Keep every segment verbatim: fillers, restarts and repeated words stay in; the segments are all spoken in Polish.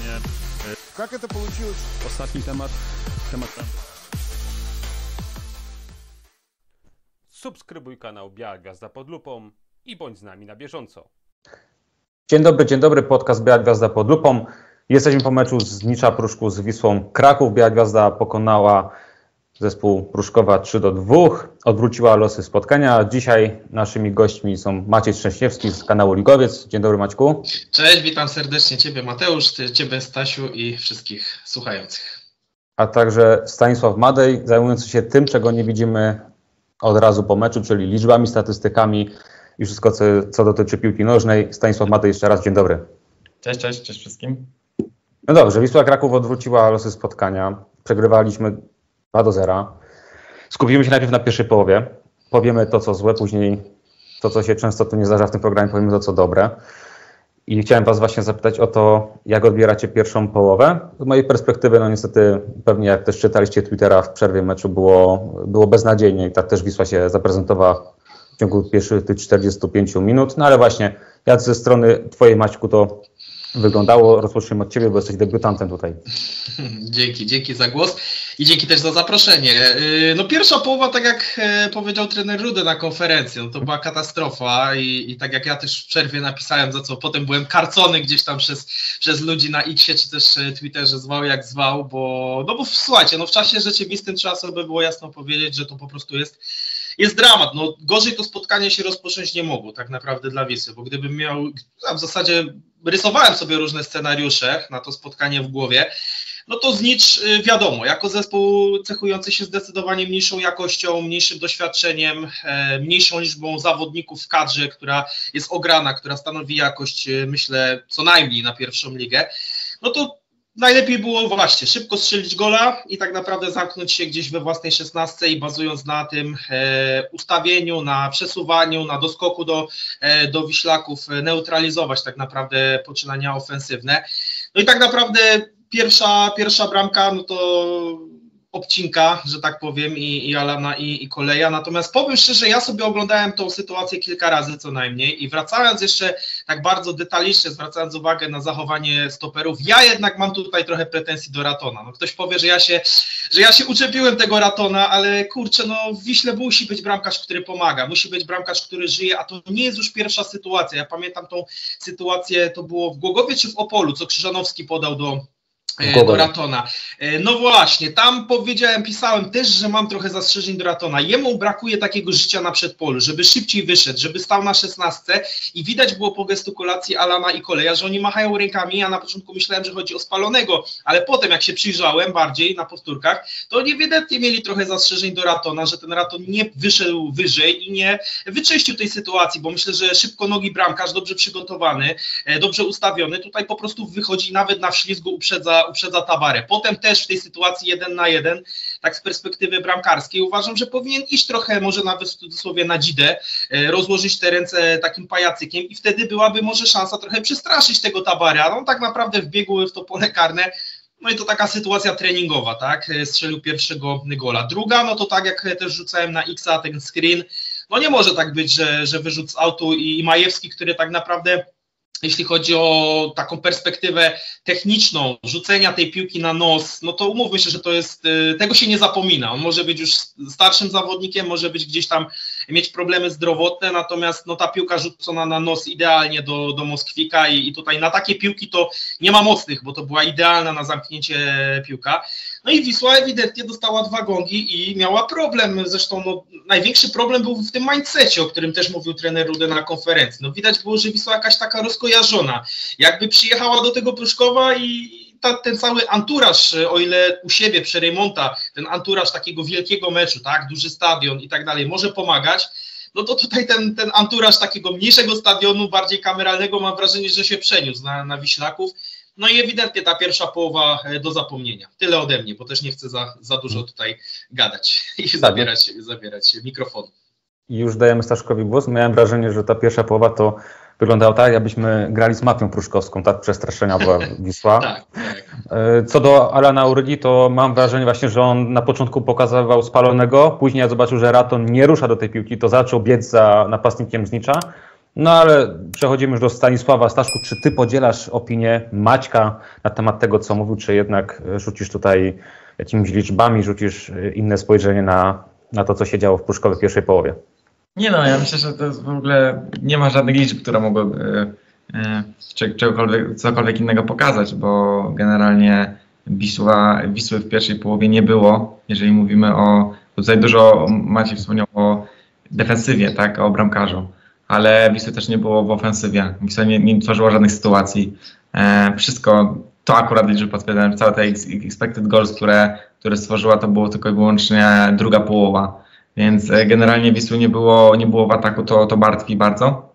terenie. Jak to получилось? Ostatni temat. Temat tam. Subskrybuj kanał Biała Gwiazda pod lupą i bądź z nami na bieżąco. Dzień dobry, dzień dobry. Podcast Biała Gwiazda pod lupą. Jesteśmy po meczu z Znicza Pruszków z Wisłą Kraków. Biała Gwiazda pokonała zespół Pruszkowa trzy do dwóch. Odwróciła losy spotkania. Dzisiaj naszymi gośćmi są Maciej Trześniewski z kanału Ligowiec. Dzień dobry, Maćku. Cześć, witam serdecznie Ciebie, Mateusz, Ciebie, Stasiu i wszystkich słuchających. A także Stanisław Madej, zajmujący się tym, czego nie widzimy od razu po meczu, czyli liczbami, statystykami i wszystko, co, co dotyczy piłki nożnej. Stanisław Madej, jeszcze raz dzień dobry. Cześć, cześć, cześć wszystkim. No dobrze, Wisła Kraków odwróciła losy spotkania. Przegrywaliśmy dwa do zera. Skupimy się najpierw na pierwszej połowie. Powiemy to, co złe, później to, co się często tu nie zdarza w tym programie, powiemy to, co dobre. I chciałem Was właśnie zapytać o to, jak odbieracie pierwszą połowę. Z mojej perspektywy, no niestety, pewnie jak też czytaliście Twittera w przerwie meczu, było, było beznadziejnie i tak też Wisła się zaprezentowała w ciągu pierwszych tych czterdziestu pięciu minut. No ale właśnie, jak ze strony Twojej, Maćku, to wyglądało? Rozpoczniemy od Ciebie, bo jesteś debiutantem tutaj. Dzięki, dzięki za głos i dzięki też za zaproszenie. No pierwsza połowa, tak jak powiedział trener Rude na konferencji, no to była katastrofa i, i tak jak ja też w przerwie napisałem, za co potem byłem karcony gdzieś tam przez, przez ludzi na X-ie czy też Twitterze, zwał jak zwał, bo no bo słuchajcie, no w czasie rzeczywistym trzeba sobie było jasno powiedzieć, że to po prostu jest Jest dramat, no gorzej to spotkanie się rozpocząć nie mogło tak naprawdę dla Wisły, bo gdybym miał, a w zasadzie rysowałem sobie różne scenariusze na to spotkanie w głowie, no to Znicz wiadomo, jako zespół cechujący się zdecydowanie mniejszą jakością, mniejszym doświadczeniem, mniejszą liczbą zawodników w kadrze, która jest ograna, która stanowi jakość, myślę, co najmniej na pierwszą ligę, no to najlepiej było właśnie szybko strzelić gola i tak naprawdę zamknąć się gdzieś we własnej szesnastce i bazując na tym e, ustawieniu, na przesuwaniu, na doskoku do, e, do Wiślaków neutralizować tak naprawdę poczynania ofensywne. No i tak naprawdę pierwsza, pierwsza bramka, no to obcinka, że tak powiem, i, i Alana, i, i Koleja. Natomiast powiem szczerze, ja sobie oglądałem tą sytuację kilka razy co najmniej i wracając jeszcze tak bardzo detalicznie, zwracając uwagę na zachowanie stoperów, ja jednak mam tutaj trochę pretensji do Ratona. No ktoś powie, że ja się, że ja się uczepiłem tego Ratona, ale kurczę, no w Wiśle musi być bramkarz, który pomaga, musi być bramkarz, który żyje, a to nie jest już pierwsza sytuacja. Ja pamiętam tą sytuację, to było w Głogowie czy w Opolu, co Krzyżanowski podał do do Ratona. No właśnie, tam powiedziałem, pisałem też, że mam trochę zastrzeżeń do Ratona. Jemu brakuje takiego życia na przedpolu, żeby szybciej wyszedł, żeby stał na szesnastce i widać było po gestykulacji Alana i Koleja, że oni machają rękami. Ja na początku myślałem, że chodzi o spalonego, ale potem jak się przyjrzałem bardziej na powtórkach, to oni ewidentnie mieli trochę zastrzeżeń do Ratona, że ten Raton nie wyszedł wyżej i nie wyczyścił tej sytuacji, bo myślę, że szybko nogi bramkarz, dobrze przygotowany, dobrze ustawiony, tutaj po prostu wychodzi nawet na wślizgu, uprzedza uprzedza Tabarę. Potem też w tej sytuacji jeden na jeden, tak z perspektywy bramkarskiej, uważam, że powinien iść trochę może nawet w cudzysłowie na dzidę, rozłożyć te ręce takim pajacykiem i wtedy byłaby może szansa trochę przestraszyć tego Tabara. No tak naprawdę wbiegł w to pole karne. No i to taka sytuacja treningowa, tak? Strzelił pierwszego gola. Druga, no to tak jak też rzucałem na X-a ten screen, no nie może tak być, że, że wyrzut z autu i Majewski, który tak naprawdę jeśli chodzi o taką perspektywę techniczną, rzucenia tej piłki na nos, no to umówmy się, że to jest, tego się nie zapomina. On może być już starszym zawodnikiem, może być gdzieś tam, mieć problemy zdrowotne, natomiast no ta piłka rzucona na nos idealnie do, do Moskwika i, i tutaj na takie piłki to nie ma mocnych, bo to była idealna na zamknięcie piłka. No i Wisła ewidentnie dostała dwa gongi i miała problem, zresztą no, największy problem był w tym mindsetie, o którym też mówił trener Rude na konferencji. No widać było, że Wisła jakaś taka rozkojarzona, jakby przyjechała do tego Pruszkowa i Ta, ten cały anturaż, o ile u siebie przy Rejmonta, ten anturaż takiego wielkiego meczu, tak, duży stadion i tak dalej, może pomagać, no to tutaj ten, ten anturaż takiego mniejszego stadionu, bardziej kameralnego, mam wrażenie, że się przeniósł na, na Wiślaków. No i ewidentnie ta pierwsza połowa do zapomnienia. Tyle ode mnie, bo też nie chcę za, za dużo tutaj gadać i zabierać, zabierać mikrofon. I już dajemy Staszkowi głos. Miałem wrażenie, że ta pierwsza połowa to wyglądała tak, jakbyśmy grali z mafią pruszkowską, tak przestraszenia była Wisła. Tak, tak. Co do Alana Urygi, to mam wrażenie właśnie, że on na początku pokazywał spalonego, później jak zobaczył, że Raton nie rusza do tej piłki, to zaczął biec za napastnikiem Znicza, No ale przechodzimy już do Stanisława. Staszku, czy ty podzielasz opinię Maćka na temat tego, co mówił, czy jednak rzucisz tutaj jakimiś liczbami, rzucisz inne spojrzenie na, na to, co się działo w Pruszkowie w pierwszej połowie? Nie no, ja myślę, że to jest w ogóle nie ma żadnych liczb, które mogą yy, yy, czy, czegokolwiek, cokolwiek innego pokazać, bo generalnie Wisła, Wisły w pierwszej połowie nie było, jeżeli mówimy o, tutaj dużo Maciej wspomniał o defensywie, tak, o bramkarzu, ale Wisły też nie było w ofensywie, Wisła nie, nie tworzyła żadnych sytuacji, e, wszystko, to akurat liczby potwierdzają, całe te expected goals, które, które stworzyła, to było tylko i wyłącznie druga połowa, więc e, generalnie Wisły nie było, nie było w ataku, to, to martwi bardzo.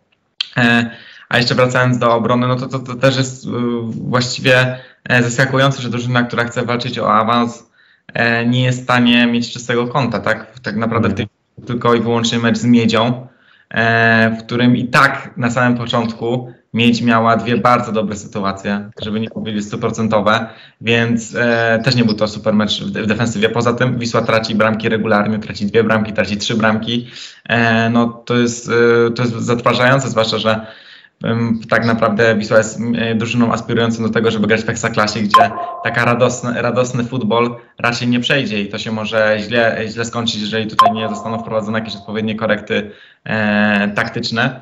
E, A jeszcze wracając do obrony, no to, to, to też jest y, właściwie e, zaskakujące, że drużyna, która chce walczyć o awans, e, nie jest w stanie mieć czystego kąta, tak? Tak naprawdę w tej, tylko i wyłącznie mecz z Miedzią, e, w którym i tak na samym początku Miedź miała dwie bardzo dobre sytuacje, żeby nie powiedzieć stuprocentowe, więc e, też nie był to super mecz w, w defensywie. Poza tym Wisła traci bramki regularnie, traci dwie bramki, traci trzy bramki. E, no to jest, e, to jest zatrważające, zwłaszcza, że tak naprawdę Wisła jest drużyną aspirującą do tego, żeby grać w Ekstraklasie, gdzie taka radosny, radosny futbol raczej nie przejdzie i to się może źle, źle skończyć, jeżeli tutaj nie zostaną wprowadzone jakieś odpowiednie korekty e, taktyczne.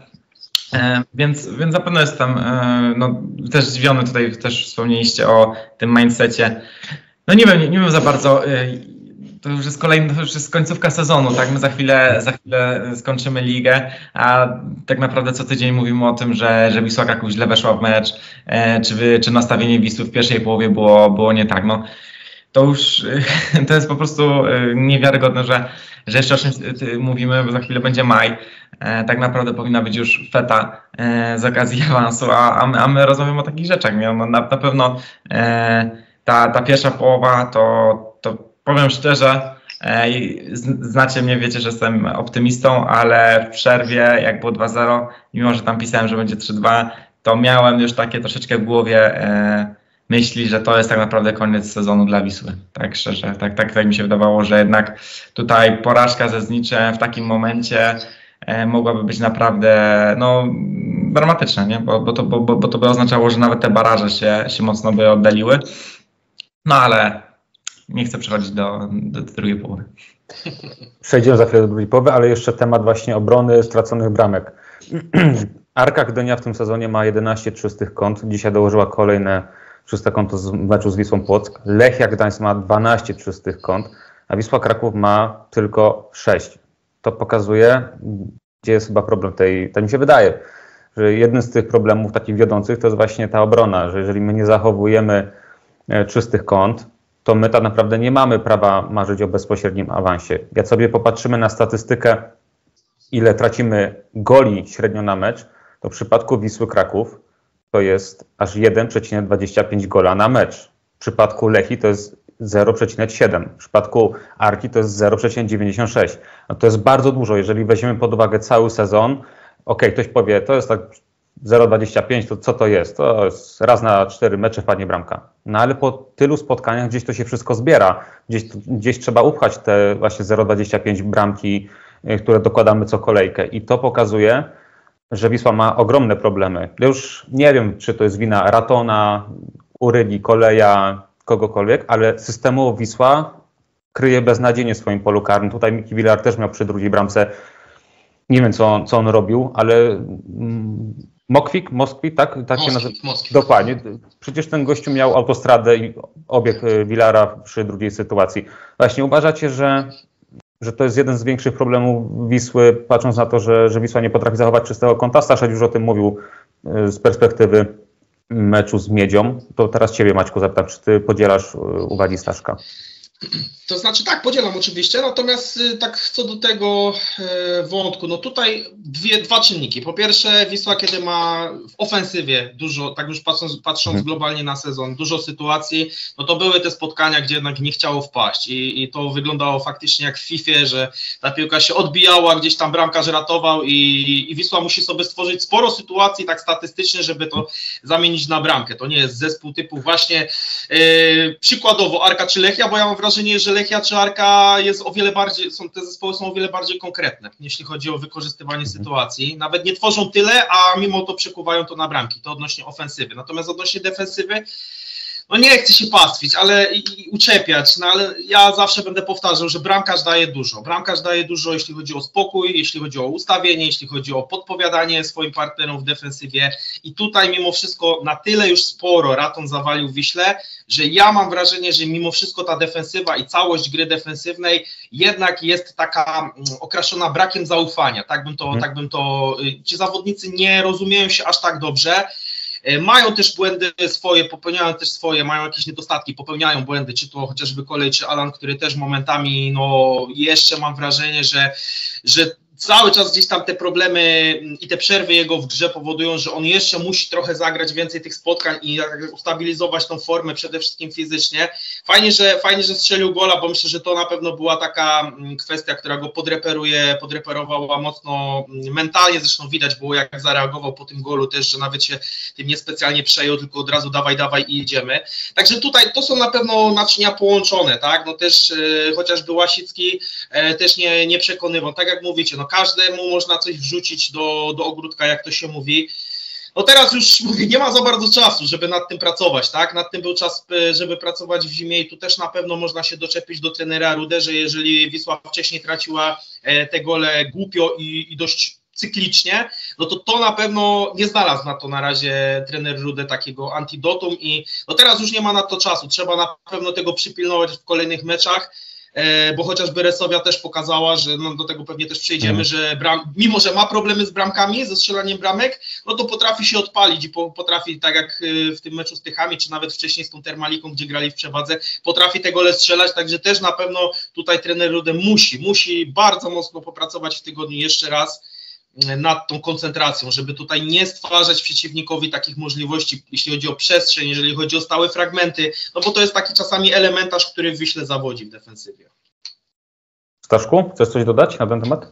E, więc, więc zapewne jestem e, no, też zdziwiony, tutaj też wspomnieliście o tym mindsetie. No nie wiem, nie, nie wiem za bardzo. E, To już jest kolejny, to już jest końcówka sezonu, tak? My za chwilę, za chwilę skończymy ligę, a tak naprawdę co tydzień mówimy o tym, że, że Wisła Kraków źle weszła w mecz, e, czy, wy, czy nastawienie Wisły w pierwszej połowie było, było nie tak. No, to już to jest po prostu niewiarygodne, że, że jeszcze o czymś mówimy, bo za chwilę będzie maj. E, tak naprawdę powinna być już feta e, z okazji awansu, a, a, my, a my rozmawiamy o takich rzeczach. No, na, na pewno e, ta, ta pierwsza połowa to... to powiem szczerze, e, znacie mnie, wiecie, że jestem optymistą, ale w przerwie, jak było dwa zero, mimo że tam pisałem, że będzie trzy dwa, to miałem już takie troszeczkę w głowie e, myśli, że to jest tak naprawdę koniec sezonu dla Wisły. Tak szczerze, tak, tak, tak mi się wydawało, że jednak tutaj porażka ze Zniczem w takim momencie e, mogłaby być naprawdę no, dramatyczna, nie? Bo, bo, to, bo, bo to by oznaczało, że nawet te baraże się, się mocno by oddaliły. No ale... nie chcę przechodzić do, do drugiej połowy. Przejdziemy za chwilę do drugiej połowy, ale jeszcze temat właśnie obrony straconych bramek. Arka Gdynia w tym sezonie ma jedenaście czystych kąt. Dzisiaj dołożyła kolejne czyste konto z meczu z Wisłą Płock. Lechia Gdańsk ma dwanaście czystych kąt, a Wisła Kraków ma tylko sześć. To pokazuje, gdzie jest chyba problem tej, tak mi się wydaje, że jednym z tych problemów takich wiodących to jest właśnie ta obrona, że jeżeli my nie zachowujemy czystych kąt, to my tak naprawdę nie mamy prawa marzyć o bezpośrednim awansie. Jak sobie popatrzymy na statystykę, ile tracimy goli średnio na mecz, to w przypadku Wisły Kraków to jest aż jeden przecinek dwadzieścia pięć gola na mecz. W przypadku Lechii to jest zero przecinek siedem. W przypadku Arki to jest zero przecinek dziewięćdziesiąt sześć. No to jest bardzo dużo, jeżeli weźmiemy pod uwagę cały sezon. Okej, ktoś powie, to jest tak zero przecinek dwadzieścia pięć, to co to jest? To jest raz na cztery mecze wpadnie bramka. No ale po tylu spotkaniach gdzieś to się wszystko zbiera. Gdzieś, gdzieś trzeba upchać te właśnie zero przecinek dwadzieścia pięć bramki, które dokładamy co kolejkę. I to pokazuje, że Wisła ma ogromne problemy. Ja już nie wiem, czy to jest wina Ratona, Urygi, Koleja, kogokolwiek, ale systemowo Wisła kryje beznadziejnie w swoim polu karnym. Tutaj Miki Villar też miał przy drugiej bramce. Nie wiem, co on, co on robił, ale... Mm, Moskwik, Moskwik, tak? tak Moskwik, się nazywa. Moskwik. Dokładnie. Przecież ten gościu miał autostradę i obieg Villara przy drugiej sytuacji. Właśnie uważacie, że, że to jest jeden z większych problemów Wisły, patrząc na to, że, że Wisła nie potrafi zachować czystego kąta? Staszek już o tym mówił z perspektywy meczu z Miedzią. To teraz ciebie, Maćku, zapytam, czy ty podzielasz uwagi Staszka? To znaczy tak, podzielam oczywiście, natomiast tak co do tego e, wątku, no tutaj dwie, dwa czynniki. Po pierwsze, Wisła kiedy ma w ofensywie dużo, tak już patrząc, patrząc globalnie na sezon, dużo sytuacji, no to były te spotkania, gdzie jednak nie chciało wpaść i, i to wyglądało faktycznie jak w fifie, że ta piłka się odbijała, gdzieś tam bramkarz ratował i, i Wisła musi sobie stworzyć sporo sytuacji tak statystycznie, żeby to zamienić na bramkę. To nie jest zespół typu właśnie e, przykładowo Arka czy Lechia, bo ja mam wrażenie, wrażenie, że Lechia czy Arka jest o wiele bardziej, są, te zespoły są o wiele bardziej konkretne, jeśli chodzi o wykorzystywanie sytuacji. Nawet nie tworzą tyle, a mimo to przekuwają to na bramki. To odnośnie ofensywy. Natomiast odnośnie defensywy, no nie chcę się pastwić, ale i, i uczepiać, no ale ja zawsze będę powtarzał, że bramkarz daje dużo. Bramkarz daje dużo, jeśli chodzi o spokój, jeśli chodzi o ustawienie, jeśli chodzi o podpowiadanie swoim partnerom w defensywie. I tutaj mimo wszystko na tyle już sporo Raton zawalił w Wiśle, że ja mam wrażenie, że mimo wszystko ta defensywa i całość gry defensywnej jednak jest taka okraszona brakiem zaufania. Tak bym to, hmm. tak bym to, ci zawodnicy nie rozumieją się aż tak dobrze. Mają też błędy swoje, popełniają też swoje, mają jakieś niedostatki, popełniają błędy, czy to chociażby Kolej, czy Alan, który też momentami, no jeszcze mam wrażenie, że, że cały czas gdzieś tam te problemy i te przerwy jego w grze powodują, że on jeszcze musi trochę zagrać więcej tych spotkań i ustabilizować tą formę przede wszystkim fizycznie. Fajnie, że, fajnie, że strzelił gola, bo myślę, że to na pewno była taka kwestia, która go podreperuje, podreperowała mocno mentalnie. Zresztą widać było, jak zareagował po tym golu też, że nawet się tym niespecjalnie przejął, tylko od razu dawaj, dawaj i jedziemy. Także tutaj to są na pewno naczynia połączone, tak? No też e, chociażby Łasicki e, też nie, nie przekonywał. Tak jak mówicie, no każdemu można coś wrzucić do, do ogródka, jak to się mówi. No teraz już mówię, nie ma za bardzo czasu, żeby nad tym pracować, tak? Nad tym był czas, żeby pracować w zimie i tu też na pewno można się doczepić do trenera Rude, że jeżeli Wisła wcześniej traciła te gole głupio i, i dość cyklicznie, no to to na pewno nie znalazł na to na razie trener Rude takiego antidotum i no teraz już nie ma na to czasu, trzeba na pewno tego przypilnować w kolejnych meczach, bo chociażby Resovia też pokazała, że no do tego pewnie też przejdziemy, że bram, mimo, że ma problemy z bramkami, ze strzelaniem bramek, no to potrafi się odpalić i po, potrafi, tak jak w tym meczu z Tychami, czy nawet wcześniej z tą Termaliką, gdzie grali w przewadze, potrafi te gole strzelać, także też na pewno tutaj trener Rude musi, musi bardzo mocno popracować w tygodniu jeszcze raz nad tą koncentracją, żeby tutaj nie stwarzać przeciwnikowi takich możliwości, jeśli chodzi o przestrzeń, jeżeli chodzi o stałe fragmenty, no bo to jest taki czasami elementarz, który w Wiśle zawodzi w defensywie. Staszku, chcesz coś dodać na ten temat?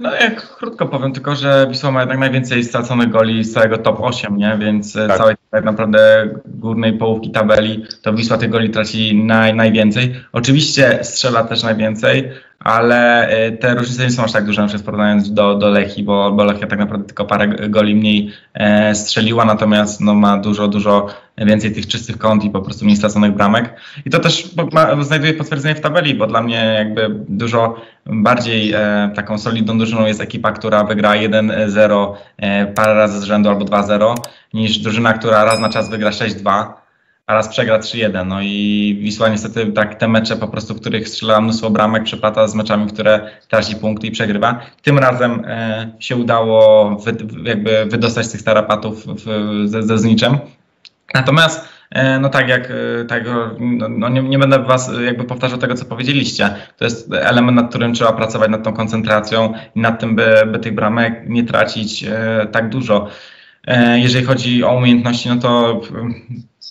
No jak krótko powiem tylko, że Wisła ma jednak najwięcej straconych goli z całego top osiem, nie? Więc tak. Całej tak naprawdę górnej połówki tabeli to Wisła tych goli traci naj, najwięcej. Oczywiście strzela też najwięcej, ale te różnice nie są aż tak duże, na przykład porównując do, do Lechii, bo, bo Lechia tak naprawdę tylko parę goli mniej e, strzeliła, natomiast no, ma dużo, dużo więcej tych czystych kąt i po prostu mniej straconych bramek. I to też ma, znajduje potwierdzenie w tabeli, bo dla mnie jakby dużo bardziej e, taką solidną drużyną jest ekipa, która wygra jeden zero e, parę razy z rzędu albo dwa zero, niż drużyna, która raz na czas wygra sześć dwa. A raz przegra trzy jeden. No i Wisła niestety tak te mecze po prostu, w których strzela mnóstwo bramek, przeplata z meczami, które traci punkty i przegrywa. Tym razem e, się udało wy, jakby wydostać z tych tarapatów w, ze, ze Zniczem. Natomiast e, no tak jak tak, no nie, nie będę was jakby powtarzał tego, co powiedzieliście. To jest element, nad którym trzeba pracować, nad tą koncentracją i nad tym, by, by tych bramek nie tracić e, tak dużo. E, jeżeli chodzi o umiejętności, no to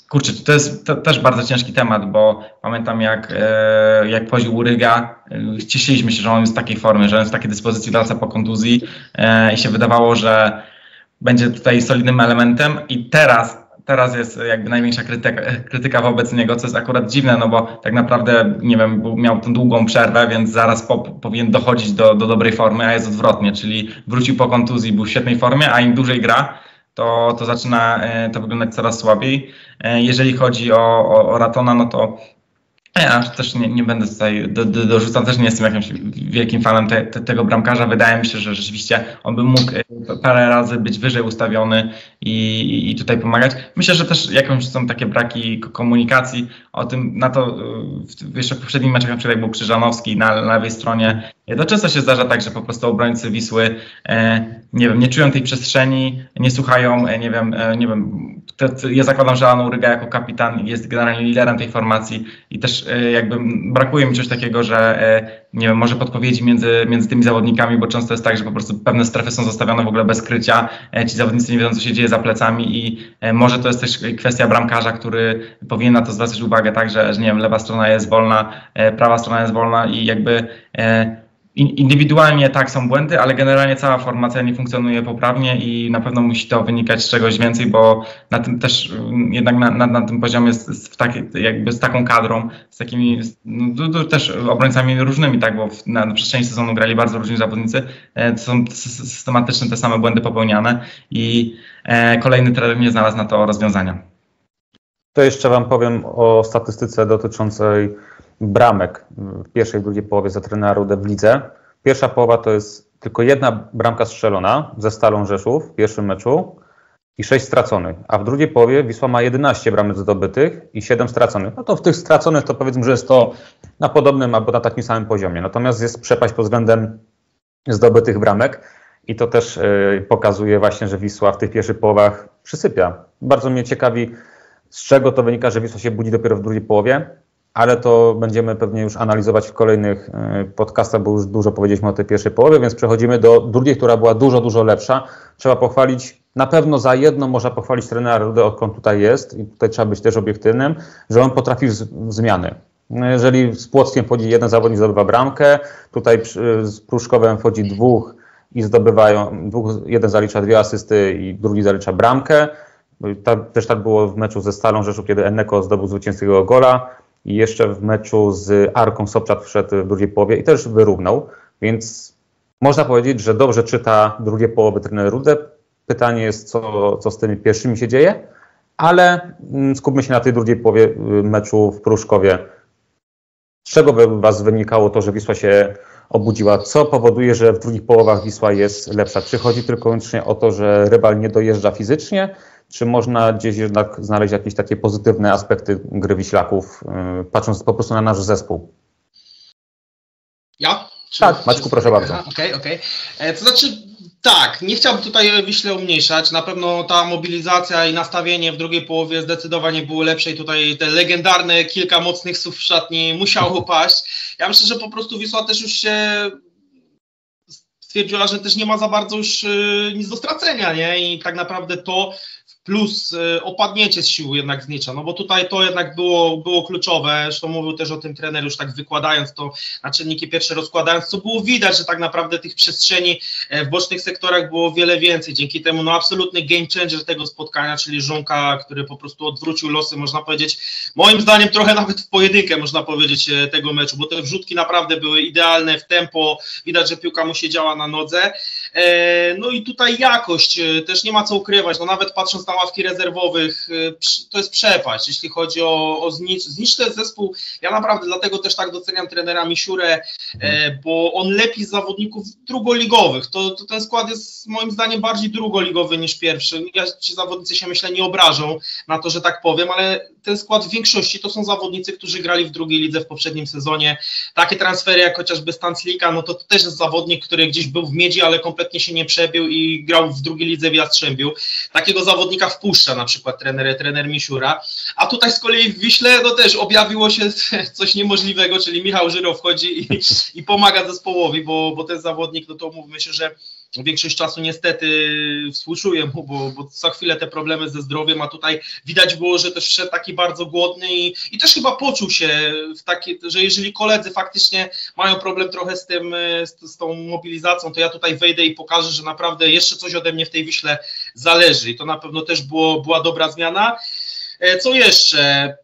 kurczę, to jest to, też bardzo ciężki temat, bo pamiętam jak, e, jak wchodził Uryga, e, cieszyliśmy się, że on jest w takiej formie, że on jest w takiej dyspozycji, wraca po kontuzji e, i się wydawało, że będzie tutaj solidnym elementem i teraz, teraz jest jakby największa krytyka, krytyka wobec niego, co jest akurat dziwne, no bo tak naprawdę, nie wiem, miał tą długą przerwę, więc zaraz po, powinien dochodzić do, do dobrej formy, a jest odwrotnie, czyli wrócił po kontuzji, był w świetnej formie, a im dłużej gra, To, to zaczyna to wyglądać coraz słabiej. Jeżeli chodzi o, o, o Ratona, no to ja też nie, nie będę tutaj do, do, dorzucał, też nie jestem jakimś wielkim fanem te, te, tego bramkarza. Wydaje mi się, że rzeczywiście on by mógł parę razy być wyżej ustawiony i, i tutaj pomagać. Myślę, że też jakąś są takie braki komunikacji. O tym na to jeszcze w poprzednim meczach, na przykład jak był Krzyżanowski na, na lewej stronie, to często się zdarza tak, że po prostu obrońcy Wisły e, nie wiem, nie czują tej przestrzeni, nie słuchają, e, nie wiem, e, nie wiem. Te, te, ja zakładam, że Alan Uryga jako kapitan jest generalnie liderem tej formacji i też e, jakby brakuje mi coś takiego, że e, nie wiem, może podpowiedzi między, między tymi zawodnikami, bo często jest tak, że po prostu pewne strefy są zostawione w ogóle bez krycia, e, ci zawodnicy nie wiedzą, co się dzieje za plecami i e, może to jest też kwestia bramkarza, który powinien na to zwracać uwagę, tak, że, że nie wiem, lewa strona jest wolna, e, prawa strona jest wolna i jakby e, Indywidualnie tak są błędy, ale generalnie cała formacja nie funkcjonuje poprawnie i na pewno musi to wynikać z czegoś więcej, bo na tym też jednak na, na, na tym poziomie z, z, w taki, jakby z taką kadrą, z takimi no, to, to też obrońcami różnymi, tak, bo w, na, na przestrzeni sezonu grali bardzo różni zawodnicy, e, to są systematycznie te same błędy popełniane i e, kolejny trener nie znalazł na to rozwiązania. To jeszcze wam powiem o statystyce dotyczącej bramek w pierwszej i drugiej połowie za trenera Rude w lidze. Pierwsza połowa to jest tylko jedna bramka strzelona ze Stalą Rzeszów w pierwszym meczu i sześć straconych, a w drugiej połowie Wisła ma jedenaście bramek zdobytych i siedem straconych. No to w tych straconych to powiedzmy, że jest to na podobnym albo na takim samym poziomie. Natomiast jest przepaść pod względem zdobytych bramek i to też yy, pokazuje właśnie, że Wisła w tych pierwszych połowach przysypia. Bardzo mnie ciekawi, z czego to wynika, że Wisła się budzi dopiero w drugiej połowie, ale to będziemy pewnie już analizować w kolejnych podcastach, bo już dużo powiedzieliśmy o tej pierwszej połowie, więc przechodzimy do drugiej, która była dużo, dużo lepsza. Trzeba pochwalić, na pewno za jedno można pochwalić trenera Rude, odkąd tutaj jest, i tutaj trzeba być też obiektywnym, że on potrafi z, w zmiany. Jeżeli z Płockiem wchodzi jeden zawodnik, zdobywa bramkę, tutaj przy, z Pruszkowem wchodzi dwóch i zdobywają, dwóch, jeden zalicza dwie asysty i drugi zalicza bramkę. Ta, też tak było w meczu ze Stalą Rzeszów, kiedy Eneko zdobył zwycięskiego gola. I jeszcze w meczu z Arką Sobczak wszedł w drugiej połowie i też wyrównał. Więc można powiedzieć, że dobrze czyta drugie połowy trener Rude. Pytanie jest, co, co z tymi pierwszymi się dzieje, ale skupmy się na tej drugiej połowie meczu w Pruszkowie. Z czego by was wynikało to, że Wisła się obudziła? Co powoduje, że w drugich połowach Wisła jest lepsza? Czy chodzi tylko i wyłącznie o to, że rywal nie dojeżdża fizycznie? Czy można gdzieś jednak znaleźć jakieś takie pozytywne aspekty gry Wiślaków, yy, patrząc po prostu na nasz zespół? Ja? Czy tak, Maćku, proszę bardzo. Okej, okay, okej. Okay. To znaczy, tak, nie chciałbym tutaj Wiśle umniejszać. Na pewno ta mobilizacja i nastawienie w drugiej połowie zdecydowanie były lepsze i tutaj te legendarne kilka mocnych słów w szatni musiało paść. Ja myślę, że po prostu Wisła też już się stwierdziła, że też nie ma za bardzo już yy, nic do stracenia, nie? I tak naprawdę to plus y, opadnięcie z sił jednak Znicza, no bo tutaj to jednak było, było kluczowe, zresztą mówił też o tym trener już tak wykładając to na czynniki pierwsze, rozkładając, co było widać, że tak naprawdę tych przestrzeni w bocznych sektorach było wiele więcej, dzięki temu no absolutny game changer tego spotkania, czyli Żonka, który po prostu odwrócił losy, można powiedzieć, moim zdaniem trochę nawet w pojedynkę, można powiedzieć, tego meczu, bo te wrzutki naprawdę były idealne w tempo, widać, że piłka mu siedziała na nodze, e, no i tutaj jakość, też nie ma co ukrywać, no nawet patrząc na ławki rezerwowych, to jest przepaść, jeśli chodzi o, o Znicz. Znicz to jest zespół, ja naprawdę dlatego też tak doceniam trenera Misiurę, e, bo on lepi z zawodników drugoligowych, to, to ten skład jest moim zdaniem bardziej drugoligowy niż pierwszy, ja, ci zawodnicy się myślę nie obrażą na to, że tak powiem, ale ten skład w większości to są zawodnicy, którzy grali w drugiej lidze w poprzednim sezonie, takie transfery jak chociażby Stanclika, no to, to też jest zawodnik, który gdzieś był w Miedzi, ale kompletnie się nie przebił i grał w drugiej lidze w Jastrzębiu, takiego zawodnika wpuszcza na przykład trener, trener Misiura, a tutaj z kolei w Wiśle no też objawiło się coś niemożliwego, czyli Michał Żyrow wchodzi i, i pomaga zespołowi, bo, bo ten zawodnik, no to mówmy się, że większość czasu niestety współczuję mu, bo, bo co chwilę te problemy ze zdrowiem, a tutaj widać było, że też wszedł taki bardzo głodny i, i też chyba poczuł się, w taki, że jeżeli koledzy faktycznie mają problem trochę z tym, z, z tą mobilizacją, to ja tutaj wejdę i pokażę, że naprawdę jeszcze coś ode mnie w tej Wiśle zależy i to na pewno też było, była dobra zmiana. Co jeszcze?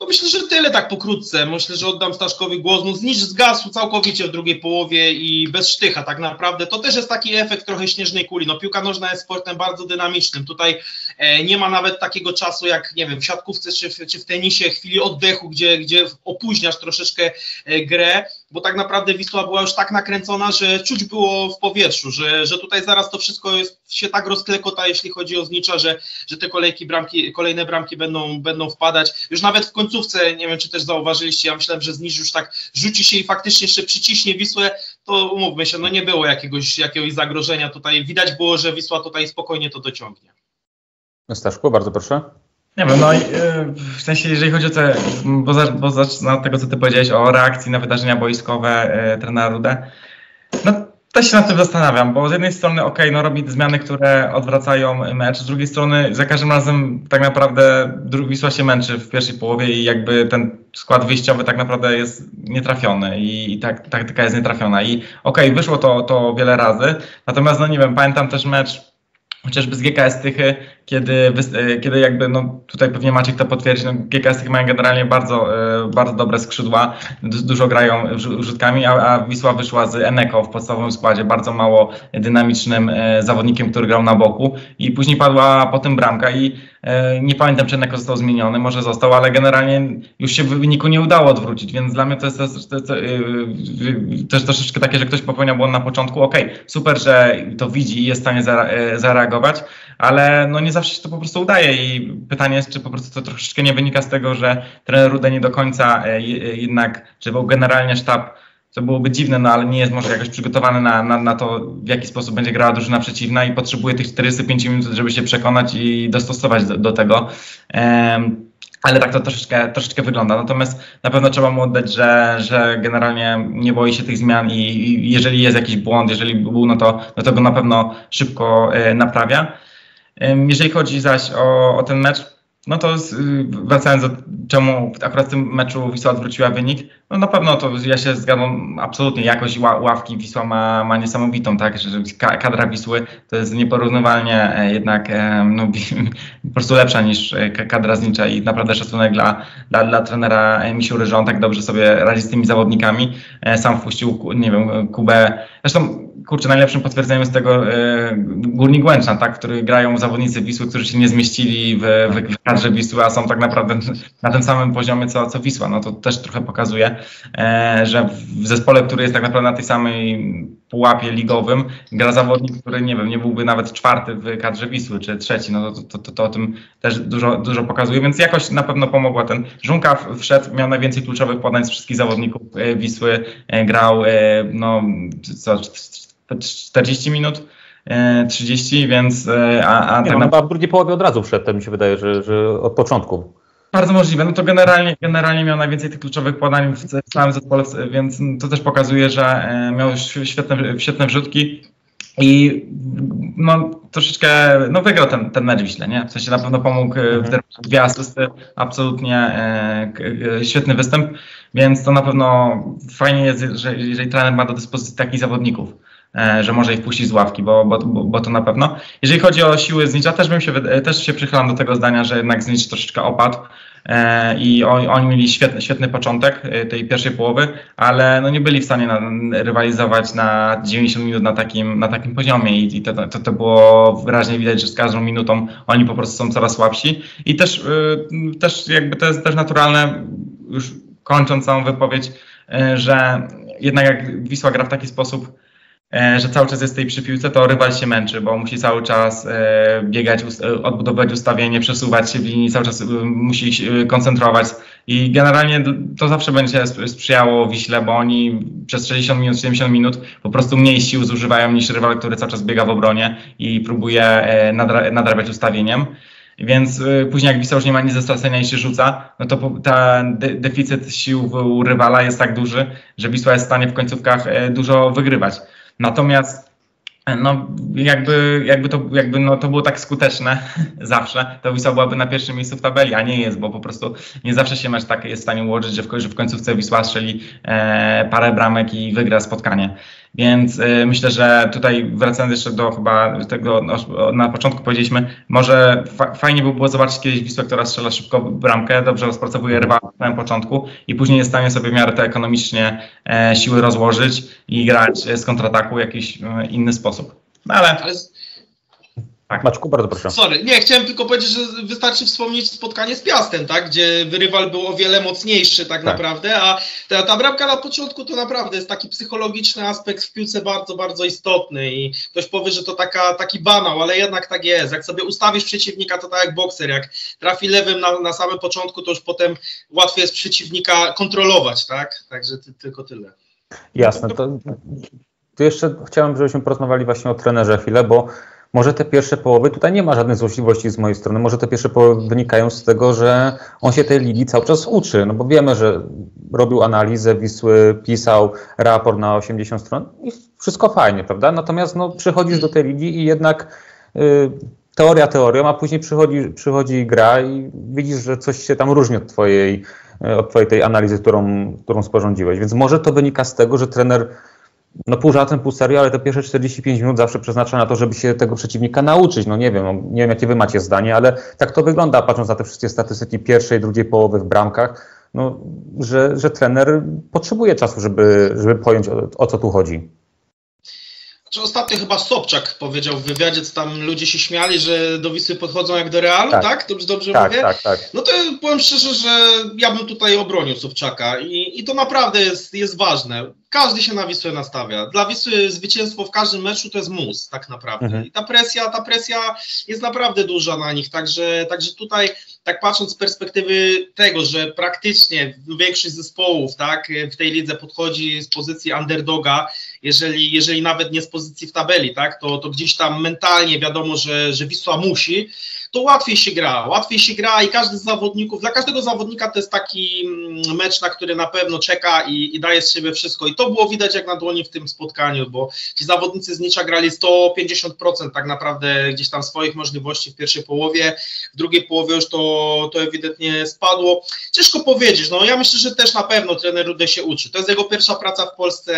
No myślę, że tyle tak pokrótce. Myślę, że oddam Staszkowi głos. No Znicz zgasł całkowicie w drugiej połowie i bez sztycha tak naprawdę. To też jest taki efekt trochę śnieżnej kuli. No piłka nożna jest sportem bardzo dynamicznym. Tutaj e, nie ma nawet takiego czasu jak, nie wiem, w siatkówce czy w, czy w tenisie, chwili oddechu, gdzie, gdzie opóźniasz troszeczkę e, grę, bo tak naprawdę Wisła była już tak nakręcona, że czuć było w powietrzu, że, że tutaj zaraz to wszystko jest, się tak rozklekota, jeśli chodzi o Znicza, że, że te kolejki bramki, kolejne bramki będą, będą wpadać. Już nawet w końcówce, nie wiem, czy też zauważyliście, ja myślałem, że Znicz już tak rzuci się i faktycznie jeszcze przyciśnie Wisłę, to umówmy się, no nie było jakiegoś, jakiegoś zagrożenia tutaj. Widać było, że Wisła tutaj spokojnie to dociągnie. Staszku, bardzo proszę. Nie wiem, no w sensie, jeżeli chodzi o te, bo, za, bo zacznę od tego, co ty powiedziałeś o reakcji na wydarzenia boiskowe e, trenera Rude, no Też się nad tym zastanawiam, bo z jednej strony ok, no robi zmiany, które odwracają mecz, z drugiej strony za każdym razem tak naprawdę Wisła się męczy w pierwszej połowie i jakby ten skład wyjściowy tak naprawdę jest nietrafiony i, i tak, taktyka jest nietrafiona i ok, wyszło to, to wiele razy, natomiast no nie wiem, pamiętam też mecz chociażby z G K S Tychy, kiedy, kiedy jakby, no tutaj pewnie Maciek to potwierdzi, no G K S Tychy mają generalnie bardzo, bardzo dobre skrzydła, dużo grają rzutkami, a, a Wisła wyszła z Eneko w podstawowym składzie, bardzo mało dynamicznym zawodnikiem, który grał na boku i później padła po tym bramka i nie pamiętam, czy Eneko został zmieniony, może został, ale generalnie już się w wyniku nie udało odwrócić, więc dla mnie to jest też, też, też troszeczkę takie, że ktoś popełnia błąd na początku, okej, okay, super, że to widzi i jest w stanie zareagować, ale no nie zawsze się to po prostu udaje i pytanie jest, czy po prostu to troszeczkę nie wynika z tego, że trener Rude nie do końca jednak, czy był generalnie sztab, co byłoby dziwne, no ale nie jest może jakoś przygotowany na, na, na to, w jaki sposób będzie grała drużyna przeciwna i potrzebuje tych czterdziestu pięciu minut, żeby się przekonać i dostosować do, do tego. Um, Ale tak to troszeczkę, troszeczkę wygląda. Natomiast na pewno trzeba mu oddać, że, że generalnie nie boi się tych zmian i, i jeżeli jest jakiś błąd, jeżeli był, no to, no to go na pewno szybko y, naprawia. Y, jeżeli chodzi zaś o, o ten mecz, no to z, wracając do czemu akurat w tym meczu Wisła odwróciła wynik, no na pewno to ja się zgadzam absolutnie, jakość ławki Wisła ma, ma niesamowitą, tak, że kadra Wisły to jest nieporównywalnie jednak no, po prostu lepsza niż kadra Znicza i naprawdę szacunek dla, dla, dla trenera Misiu Ryży, on tak dobrze sobie radzi z tymi zawodnikami, sam wpuścił, nie wiem, Kubę, zresztą kurczę, najlepszym potwierdzeniem jest tego y, Górnik Łęczna, tak, który grają zawodnicy Wisły, którzy się nie zmieścili w, w, w kadrze Wisły, a są tak naprawdę na tym samym poziomie co, co Wisła. No to też trochę pokazuje, e, że w zespole, który jest tak naprawdę na tej samej pułapie ligowym, gra zawodnik, który nie wiem, nie byłby nawet czwarty w kadrze Wisły, czy trzeci, no to, to, to, to o tym też dużo, dużo pokazuje, więc jakoś na pewno pomogła ten. Żonka wszedł, miał najwięcej kluczowych podań z wszystkich zawodników e, Wisły, e, grał e, no co, czterdzieści minut, trzydzieści, więc... A, a nie, tak no, na... w drugiej połowie od razu wszedł, to mi się wydaje, że, że od początku. Bardzo możliwe, no to generalnie, generalnie miał najwięcej tych kluczowych podań w całym zespole, więc to też pokazuje, że miał świetne, świetne wrzutki i no troszeczkę, no wygrał ten, ten mecz Wiśle, nie? W sensie na pewno pomógł w te dwie asysty, absolutnie e, e, świetny występ, więc to na pewno fajnie jest, że, jeżeli trener ma do dyspozycji takich zawodników, że może ich puścić z ławki, bo, bo, bo to na pewno. Jeżeli chodzi o siły Znicza, też bym się, też się przychylam do tego zdania, że jednak Znicz troszeczkę opadł e, i oni, oni mieli świetny, świetny początek tej pierwszej połowy, ale no nie byli w stanie na, rywalizować na dziewięćdziesiąt minut na takim, na takim poziomie i, i to, to, to było wyraźnie widać, że z każdą minutą oni po prostu są coraz słabsi i też, y, też jakby to jest też naturalne, już kończąc całą wypowiedź, y, że jednak jak Wisła gra w taki sposób, że cały czas jest w tej przypiłce, to rywal się męczy, bo musi cały czas e, biegać, ust, odbudowywać ustawienie, przesuwać się w linii, cały czas e, musi się koncentrować i generalnie to zawsze będzie sprzyjało Wiśle, bo oni przez sześćdziesiąt minut, siedemdziesiąt minut po prostu mniej sił zużywają niż rywal, który cały czas biega w obronie i próbuje e, nadra nadrabiać ustawieniem. Więc y, później jak Wisła już nie ma nic do stracenia i się rzuca, no to po, ta de, deficyt sił u rywala jest tak duży, że Wisła jest w stanie w końcówkach e, dużo wygrywać. Natomiast no, jakby, jakby, to, jakby no, to było tak skuteczne zawsze, to Wisła byłaby na pierwszym miejscu w tabeli, a nie jest, bo po prostu nie zawsze się mecz tak jest w stanie ułożyć, że w, że w końcówce Wisła strzeli e, parę bramek i wygra spotkanie. Więc y, myślę, że tutaj wracając jeszcze do chyba tego, o, na początku powiedzieliśmy, może fa fajnie by było zobaczyć kiedyś Wisłę, która strzela szybko bramkę, dobrze rozpracowuje rywala na samym początku i później jest w stanie sobie w miarę te ekonomicznie e, siły rozłożyć i grać z kontrataku w jakiś e, inny sposób. No ale... ale... Tak. Maczku, bardzo proszę. Sorry, nie, chciałem tylko powiedzieć, że wystarczy wspomnieć spotkanie z Piastem, tak, gdzie rywal był o wiele mocniejszy tak, tak. naprawdę, a ta, ta bramka na początku to naprawdę jest taki psychologiczny aspekt w piłce bardzo, bardzo istotny i ktoś powie, że to taka, taki banał, ale jednak tak jest, jak sobie ustawisz przeciwnika, to tak jak bokser, jak trafi lewym na, na samym początku, to już potem łatwiej jest przeciwnika kontrolować, tak, także ty, tylko tyle. Jasne, to, to jeszcze chciałem, żebyśmy porozmawiali właśnie o trenerze chwilę, bo może te pierwsze połowy, tutaj nie ma żadnych złośliwości z mojej strony, może te pierwsze połowy wynikają z tego, że on się tej ligi cały czas uczy, no bo wiemy, że robił analizę Wisły, pisał raport na osiemdziesiąt stron i wszystko fajnie, prawda? Natomiast no, przychodzisz do tej ligi i jednak y, teoria teorią, a później przychodzi, przychodzi gra i widzisz, że coś się tam różni od twojej, od twojej tej analizy, którą, którą sporządziłeś. Więc może to wynika z tego, że trener no pół żartem, pół serio, ale te pierwsze czterdzieści pięć minut zawsze przeznacza na to, żeby się tego przeciwnika nauczyć. No nie wiem, no, nie wiem jakie wy macie zdanie, ale tak to wygląda, patrząc na te wszystkie statystyki pierwszej, drugiej połowy w bramkach, no, że, że trener potrzebuje czasu, żeby, żeby pojąć o, o co tu chodzi. Znaczy, ostatnio chyba Sobczak powiedział w wywiadzie, co tam ludzie się śmiali, że do Wisły podchodzą jak do Realu, tak? tak? Dobrze, dobrze tak, mówię? Tak, tak. No to powiem szczerze, że ja bym tutaj obronił Sobczaka i, i to naprawdę jest, jest ważne. Każdy się na Wisłę nastawia. Dla Wisły zwycięstwo w każdym meczu to jest mus, tak naprawdę. Mhm. I ta presja, ta presja jest naprawdę duża na nich, także, także tutaj tak patrząc z perspektywy tego, że praktycznie większość zespołów tak, w tej lidze podchodzi z pozycji underdoga, jeżeli, jeżeli nawet nie z pozycji w tabeli, tak, to, to gdzieś tam mentalnie wiadomo, że, że Wisła musi, to łatwiej się gra, łatwiej się gra i każdy z zawodników, dla każdego zawodnika to jest taki mecz, na który na pewno czeka i, i daje z siebie wszystko i to było widać jak na dłoni w tym spotkaniu, bo ci zawodnicy z Znicza grali sto pięćdziesiąt procent tak naprawdę gdzieś tam swoich możliwości w pierwszej połowie, w drugiej połowie już to, to ewidentnie spadło. Ciężko powiedzieć, no ja myślę, że też na pewno trener Rude się uczy, to jest jego pierwsza praca w Polsce,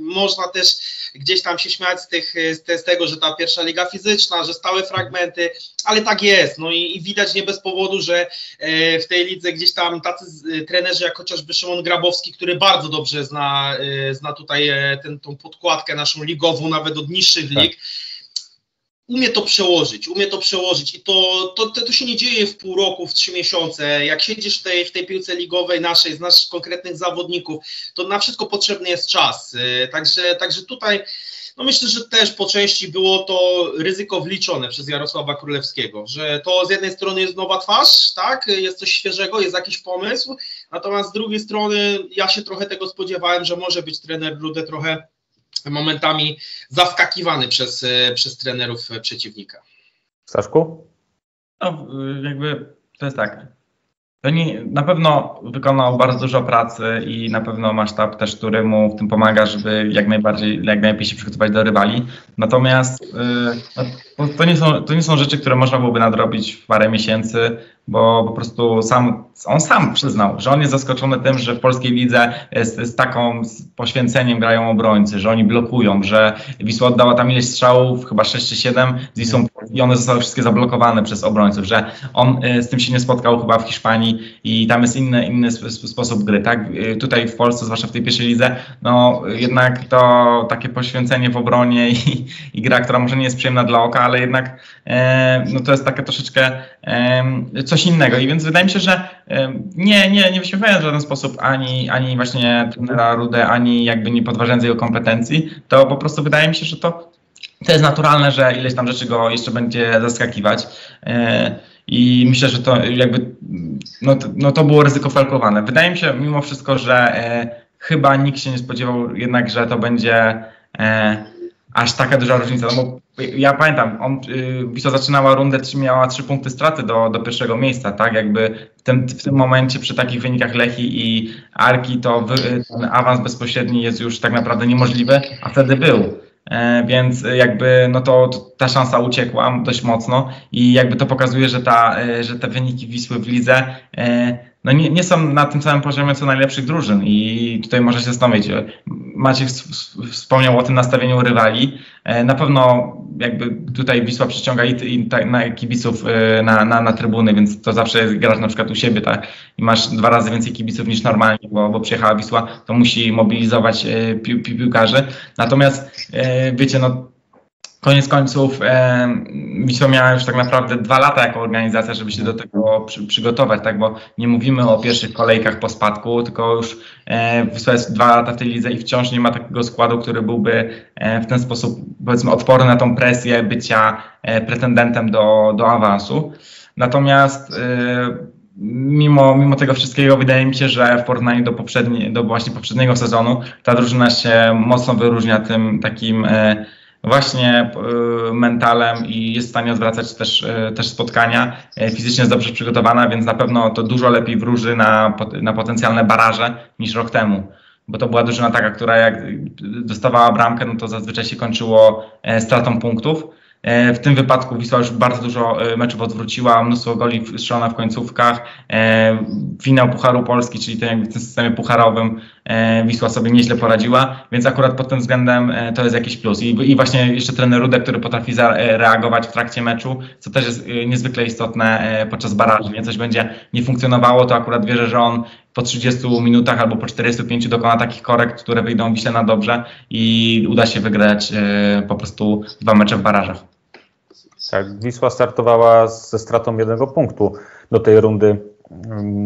można też gdzieś tam się śmiać z, tych, z tego, że ta pierwsza liga fizyczna, że stałe fragmenty, ale tak jest, no i, i widać nie bez powodu, że e, w tej lidze gdzieś tam tacy z, e, trenerzy jak chociażby Szymon Grabowski, który bardzo dobrze zna, e, zna tutaj e, ten, tą podkładkę naszą ligową, nawet od niższych tak. lig, umie to przełożyć, umie to przełożyć i to, to, to, to się nie dzieje w pół roku, w trzy miesiące, jak siedzisz w tej, w tej piłce ligowej naszej, z naszych konkretnych zawodników, to na wszystko potrzebny jest czas, e, także, także tutaj no myślę, że też po części było to ryzyko wliczone przez Jarosława Królewskiego, że to z jednej strony jest nowa twarz, tak, jest coś świeżego, jest jakiś pomysł, natomiast z drugiej strony ja się trochę tego spodziewałem, że może być trener Rude trochę momentami zaskakiwany przez, przez trenerów przeciwnika. Staszku? No jakby to jest tak, to nie, na pewno wykonał bardzo dużo pracy i na pewno ma sztab też, który mu w tym pomaga, żeby jak najbardziej, jak najlepiej się przygotować do rywali. Natomiast yy, to, nie są, to nie są rzeczy, które można byłoby nadrobić w parę miesięcy, bo po prostu sam, on sam przyznał, że on jest zaskoczony tym, że w polskiej lidze z, z taką z poświęceniem grają obrońcy, że oni blokują, że Wisła oddała tam ileś strzałów, chyba sześć czy siedem z Wisłą i one zostały wszystkie zablokowane przez obrońców, że on y, z tym się nie spotkał chyba w Hiszpanii i tam jest inny, inny sp sposób gry, tak? Y, tutaj w Polsce, zwłaszcza w tej pierwszej lidze, no jednak to takie poświęcenie w obronie i, i gra, która może nie jest przyjemna dla oka, ale jednak y, no to jest takie troszeczkę y, coś innego i więc wydaje mi się, że nie, nie, nie wyśmiewając w żaden sposób ani, ani właśnie trenera Rude, ani jakby nie podważając jego kompetencji, to po prostu wydaje mi się, że to, to jest naturalne, że ileś tam rzeczy go jeszcze będzie zaskakiwać. I myślę, że to jakby no, no to było ryzyko kalkulowane. Wydaje mi się mimo wszystko, że chyba nikt się nie spodziewał jednak, że to będzie aż taka duża różnica. No bo ja pamiętam, on, y, Wisła zaczynała rundę, miała trzy punkty straty do, do pierwszego miejsca, tak? Jakby w tym, w tym momencie przy takich wynikach Lechii i Arki to wy, ten awans bezpośredni jest już tak naprawdę niemożliwy, a wtedy był. E, więc jakby no to, to ta szansa uciekła dość mocno i jakby to pokazuje, że, ta, e, że te wyniki Wisły w lidze e, no nie, nie są na tym samym poziomie co najlepszych drużyn i tutaj może się zastanowić. Maciek wspomniał o tym nastawieniu rywali. Na pewno jakby tutaj Wisła przyciąga i, i ta, na kibiców na, na, na trybuny, więc to zawsze jest, grasz na przykład u siebie tak? I masz dwa razy więcej kibiców niż normalnie, bo, bo przyjechała Wisła, to musi mobilizować pi, pi, piłkarzy. Natomiast wiecie, no koniec końców e, Wisła miała już tak naprawdę dwa lata jako organizacja, żeby się do tego przy, przygotować, tak, bo nie mówimy o pierwszych kolejkach po spadku, tylko już e, Wisła jest dwa lata w tej lidze i wciąż nie ma takiego składu, który byłby e, w ten sposób powiedzmy odporny na tą presję bycia e, pretendentem do, do awansu. Natomiast e, Mimo, mimo tego wszystkiego wydaje mi się, że w porównaniu do, poprzednie, do właśnie poprzedniego sezonu ta drużyna się mocno wyróżnia tym takim e, właśnie mentalem i jest w stanie odwracać też, też spotkania. Fizycznie jest dobrze przygotowana, więc na pewno to dużo lepiej wróży na, na potencjalne baraże niż rok temu. Bo to była drużyna taka, która jak dostawała bramkę, no to zazwyczaj się kończyło stratą punktów. W tym wypadku Wisła już bardzo dużo meczów odwróciła, mnóstwo goli strzelona w końcówkach. Finał Pucharu Polski, czyli ten, w tym systemie pucharowym Wisła sobie nieźle poradziła, więc akurat pod tym względem to jest jakiś plus. I, i właśnie jeszcze trener Rude, który potrafi zareagować w trakcie meczu, co też jest niezwykle istotne podczas baraży. Jeżeli coś będzie nie funkcjonowało, to akurat wierzę, że on po trzydziestu minutach albo po czterdziestu pięciu dokona takich korekt, które wyjdą Wiśle na dobrze i uda się wygrać po prostu dwa mecze w barażach. Tak, Wisła startowała ze stratą jednego punktu do tej rundy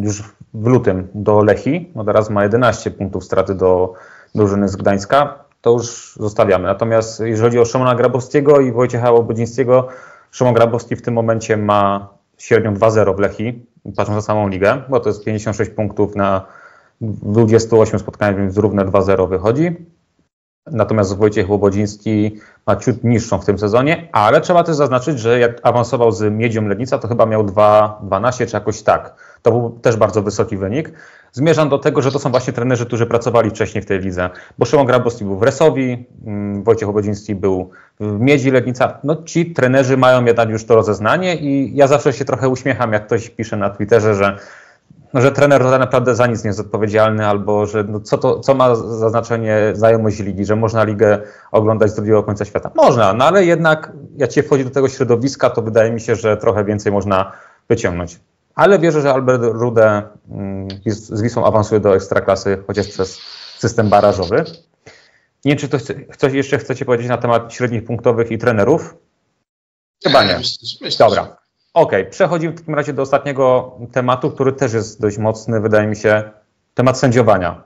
już w lutym do Lechii. No teraz ma jedenaście punktów straty do drużyny z Gdańska. To już zostawiamy. Natomiast jeżeli chodzi o Szymona Grabowskiego i Wojciecha Łobodzińskiego, Szymon Grabowski w tym momencie ma średnią dwa zero w Lechii, patrząc na samą ligę, bo to jest pięćdziesiąt sześć punktów na dwudziestu ośmiu spotkaniach, więc równe dwa zero wychodzi. Natomiast Wojciech Łobodziński ma ciut niższą w tym sezonie, ale trzeba też zaznaczyć, że jak awansował z Miedzią Legnica, to chyba miał dwa dwanaście czy jakoś tak. To był też bardzo wysoki wynik. Zmierzam do tego, że to są właśnie trenerzy, którzy pracowali wcześniej w tej lidze, bo Szymon Grabowski był w Resovii, Wojciech Łobodziński był w Miedzi Legnica. No ci trenerzy mają jednak już to rozeznanie i ja zawsze się trochę uśmiecham, jak ktoś pisze na Twitterze, że No, że trener tak naprawdę za nic nie jest odpowiedzialny, albo że no, co, to, co ma za znaczenie znajomość ligi, że można ligę oglądać z drugiego końca świata. Można, no ale jednak jak się wchodzi do tego środowiska, to wydaje mi się, że trochę więcej można wyciągnąć. Ale wierzę, że Albert Rude mm, z Wisłą awansuje do Ekstraklasy, chociaż przez system barażowy. Nie wiem, czy to chce, coś jeszcze chcecie powiedzieć na temat średnich punktowych i trenerów? Chyba nie. Dobra. Okej, okay, przechodzimy w takim razie do ostatniego tematu, który też jest dość mocny, wydaje mi się, temat sędziowania.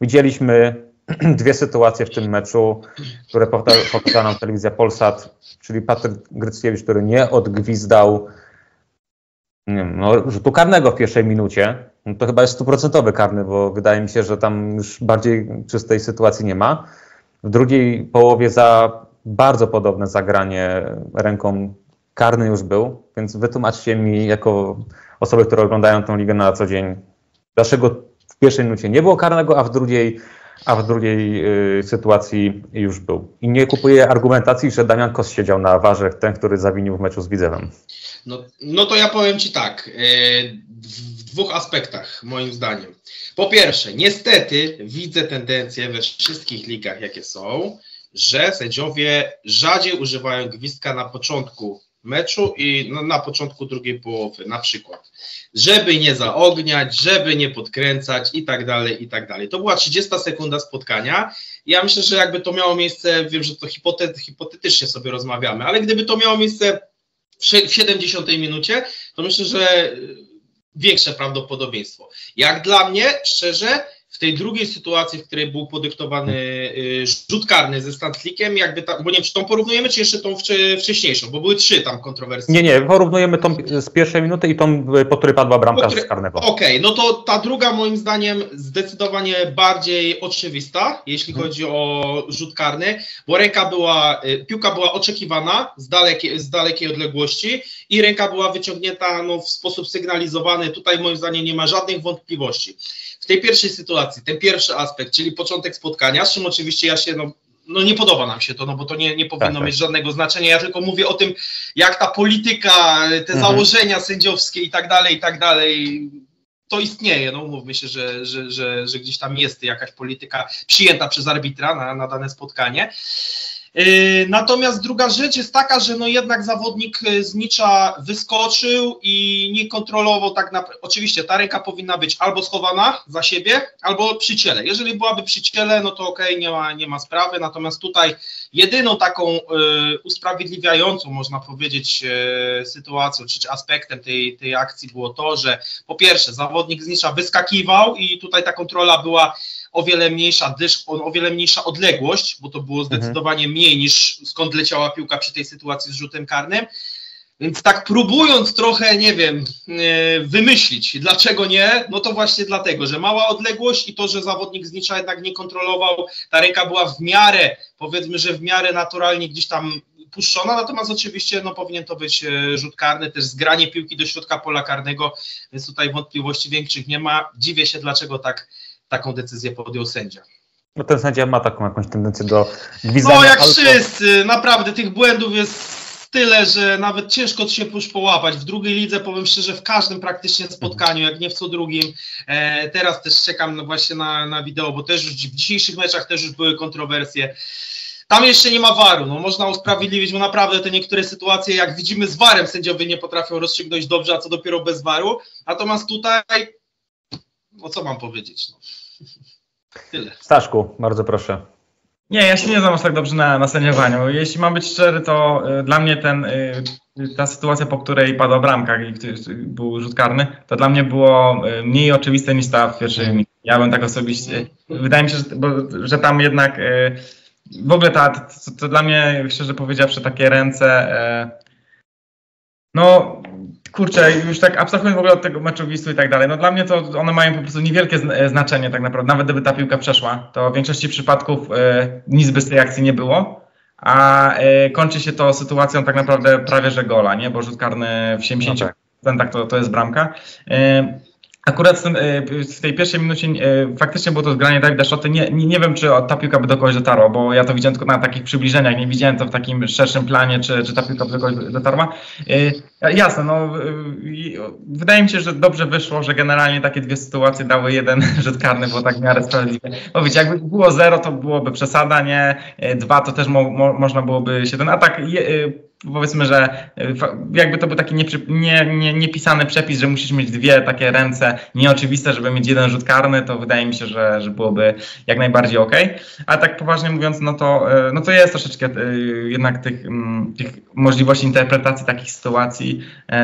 Widzieliśmy dwie sytuacje w tym meczu, które pokazała nam telewizja Polsat, czyli Patryk Gryckiewicz, który nie odgwizdał nie wiem, no, rzutu karnego w pierwszej minucie. No, to chyba jest stuprocentowy karny, bo wydaje mi się, że tam już bardziej czystej sytuacji nie ma. W drugiej połowie za bardzo podobne zagranie ręką karny już był, więc wytłumaczcie mi jako osoby, które oglądają tę ligę na co dzień, dlaczego w pierwszej minucie nie było karnego, a w drugiej, a w drugiej y, sytuacji już był. I nie kupuję argumentacji, że Damian Kos siedział na warze, ten, który zawinił w meczu z Widzewem. No, no to ja powiem Ci tak, w dwóch aspektach moim zdaniem. Po pierwsze, niestety widzę tendencję we wszystkich ligach, jakie są, że sędziowie rzadziej używają gwizdka na początku meczu i no, na początku drugiej połowy, na przykład, żeby nie zaogniać, żeby nie podkręcać i tak dalej, i tak dalej. To była trzydziesta sekunda spotkania. Ja myślę, że jakby to miało miejsce, wiem, że to hipotety, hipotetycznie sobie rozmawiamy, ale gdyby to miało miejsce w siedemdziesiątej minucie, to myślę, że większe prawdopodobieństwo. Jak dla mnie, szczerze, w tej drugiej sytuacji, w której był podyktowany y, rzut karny ze Stanclikiem, jakby ta, bo nie wiem, czy tą porównujemy, czy jeszcze tą wczy, wcześniejszą, bo były trzy tam kontrowersje. Nie, nie, porównujemy tą z pierwszej minuty i tą, po której padła bramka który, z karnego. Okej, okay, no to ta druga moim zdaniem zdecydowanie bardziej oczywista, jeśli hmm. chodzi o rzut karny, bo ręka była, y, piłka była oczekiwana z dalekiej, z dalekiej odległości i ręka była wyciągnięta no, w sposób sygnalizowany. Tutaj moim zdaniem nie ma żadnych wątpliwości. W tej pierwszej sytuacji, ten pierwszy aspekt, czyli początek spotkania, z czym oczywiście ja się, no, no nie podoba nam się to, no bo to nie, nie powinno tak, mieć tak. żadnego znaczenia, ja tylko mówię o tym, jak ta polityka, te mhm. założenia sędziowskie i tak dalej, i tak dalej, to istnieje, no mówmy się, że, że, że, że gdzieś tam jest jakaś polityka przyjęta przez arbitra na, na dane spotkanie. Natomiast druga rzecz jest taka, że no jednak zawodnik z Znicza wyskoczył i nie kontrolował tak naprawdę. Oczywiście ta ręka powinna być albo schowana za siebie, albo przy ciele. Jeżeli byłaby przy ciele, no to okej, nie ma, nie ma sprawy. Natomiast tutaj jedyną taką y, usprawiedliwiającą, można powiedzieć, y, sytuacją, czy, czy aspektem tej, tej akcji było to, że po pierwsze zawodnik z Znicza wyskakiwał i tutaj ta kontrola była o wiele mniejsza, gdyż on, o wiele mniejsza odległość, bo to było zdecydowanie mniej niż skąd leciała piłka przy tej sytuacji z rzutem karnym. Więc tak próbując trochę, nie wiem, wymyślić, dlaczego nie, no to właśnie dlatego, że mała odległość i to, że zawodnik Znicza jednak nie kontrolował, ta ręka była w miarę, powiedzmy, że w miarę naturalnie gdzieś tam puszczona, natomiast oczywiście no, powinien to być rzut karny, też zgranie piłki do środka pola karnego, więc tutaj wątpliwości większych nie ma. Dziwię się, dlaczego tak, taką decyzję podjął sędzia. Bo ten sędzia ma taką jakąś tendencję do gwizdania. No jak wszyscy, naprawdę tych błędów jest tyle, że nawet ciężko się już połapać. W drugiej lidze, powiem szczerze, w każdym praktycznie spotkaniu, jak nie w co drugim. E, teraz też czekam no, właśnie na, na wideo, bo też już w dzisiejszych meczach też już były kontrowersje. Tam jeszcze nie ma waru, no, można usprawiedliwić, bo naprawdę te niektóre sytuacje, jak widzimy z warem, sędziowie nie potrafią rozstrzygnąć dobrze, a co dopiero bez waru. Natomiast tutaj, no co mam powiedzieć? No. Tyle. Staszku, bardzo proszę. Nie, ja się nie znam aż tak dobrze na, na sędziowaniu. Jeśli mam być szczery, to y, dla mnie ten, y, ta sytuacja, po której padła bramka i był rzut karny, to dla mnie było y, mniej oczywiste niż ta w pierwszym. Ja bym tak osobiście... Wydaje mi się, że, bo, że tam jednak... Y, w ogóle ta, to, to dla mnie, szczerze powiedziawszy, takie ręce... Y, no... Kurczę, już tak abstrahując w ogóle od tego meczu Wisły i tak dalej, no dla mnie to one mają po prostu niewielkie znaczenie tak naprawdę, nawet gdyby ta piłka przeszła, to w większości przypadków e, nic bez tej akcji nie było, a e, kończy się to sytuacją tak naprawdę prawie że gola, nie? Bo rzut karny w siedemdziesięciu procentach no tak. to, to jest bramka. E, Akurat w, tym, w tej pierwszej minucie faktycznie było to zgranie Dawida Szoty. Nie, nie, nie wiem, czy ta piłka by do kogoś dotarła, bo ja to widziałem tylko na takich przybliżeniach, nie widziałem to w takim szerszym planie, czy, czy ta piłka by do kogoś dotarła. Yy, jasne, no yy, wydaje mi się, że dobrze wyszło, że generalnie takie dwie sytuacje dały jeden rzut karny, bo tak w miarę sprawiedliwe. Bo wiecie, jakby było zero, to byłoby przesada, nie? Yy, dwa, to też mo, mo, można byłoby się ten atak... Yy, Powiedzmy, że jakby to był taki niepisany nie, nie, nie przepis, że musisz mieć dwie takie ręce nieoczywiste, żeby mieć jeden rzut karny, to wydaje mi się, że, że byłoby jak najbardziej ok. A tak poważnie mówiąc, no to, no to jest troszeczkę jednak tych, tych możliwości interpretacji takich sytuacji.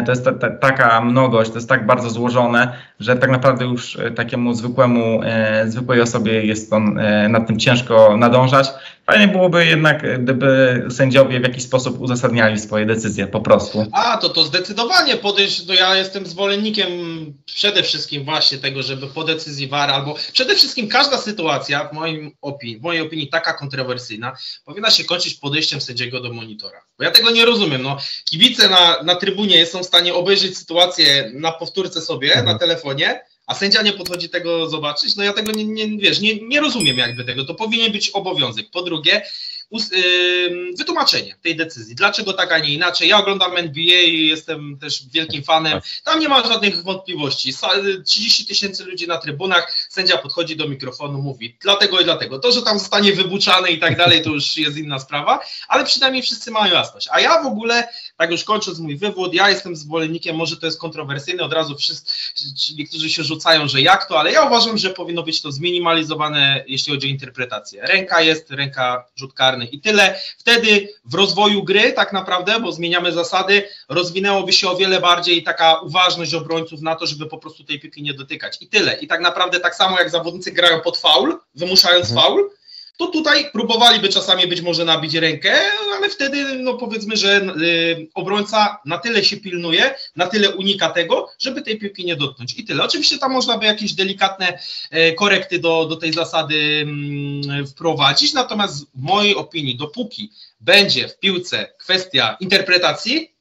To jest ta, ta, taka mnogość, to jest tak bardzo złożone, że tak naprawdę już takiemu zwykłemu, zwykłej osobie jest on, nad tym ciężko nadążać. Fajnie byłoby jednak, gdyby sędziowie w jakiś sposób uzasadniali swoje decyzje, po prostu. A, to to zdecydowanie podejść, no ja jestem zwolennikiem przede wszystkim właśnie tego, żeby po decyzji war, albo przede wszystkim każda sytuacja, w, moim opinii, w mojej opinii taka kontrowersyjna, powinna się kończyć podejściem sędziego do monitora. Bo ja tego nie rozumiem, no kibice na, na trybunie są w stanie obejrzeć sytuację na powtórce sobie, mhm. na telefonie, a sędzia nie podchodzi tego zobaczyć, no ja tego nie, nie wiesz, nie, nie rozumiem jakby tego, to powinien być obowiązek. Po drugie, us, yy, wytłumaczenie tej decyzji, dlaczego tak, a nie inaczej. Ja oglądam N B A i jestem też wielkim fanem, tam nie ma żadnych wątpliwości, trzydzieści tysięcy ludzi na trybunach, sędzia podchodzi do mikrofonu, mówi dlatego i dlatego, to, że tam zostanie wybuczane i tak dalej, to już jest inna sprawa, ale przynajmniej wszyscy mają jasność, a ja w ogóle... Tak już kończąc mój wywód, ja jestem zwolennikiem, może to jest kontrowersyjne, od razu wszyscy, niektórzy się rzucają, że jak to, ale ja uważam, że powinno być to zminimalizowane, jeśli chodzi o interpretację. Ręka jest, ręka rzut karny i tyle. Wtedy w rozwoju gry tak naprawdę, bo zmieniamy zasady, rozwinęłoby się o wiele bardziej taka uważność obrońców na to, żeby po prostu tej piłki nie dotykać i tyle. I tak naprawdę tak samo jak zawodnicy grają pod faul, wymuszając mhm. faul, to tutaj próbowaliby czasami być może nabić rękę, ale wtedy no powiedzmy, że y, obrońca na tyle się pilnuje, na tyle unika tego, żeby tej piłki nie dotknąć i tyle. Oczywiście tam można by jakieś delikatne y, korekty do, do tej zasady y, wprowadzić, natomiast w mojej opinii, dopóki będzie w piłce kwestia interpretacji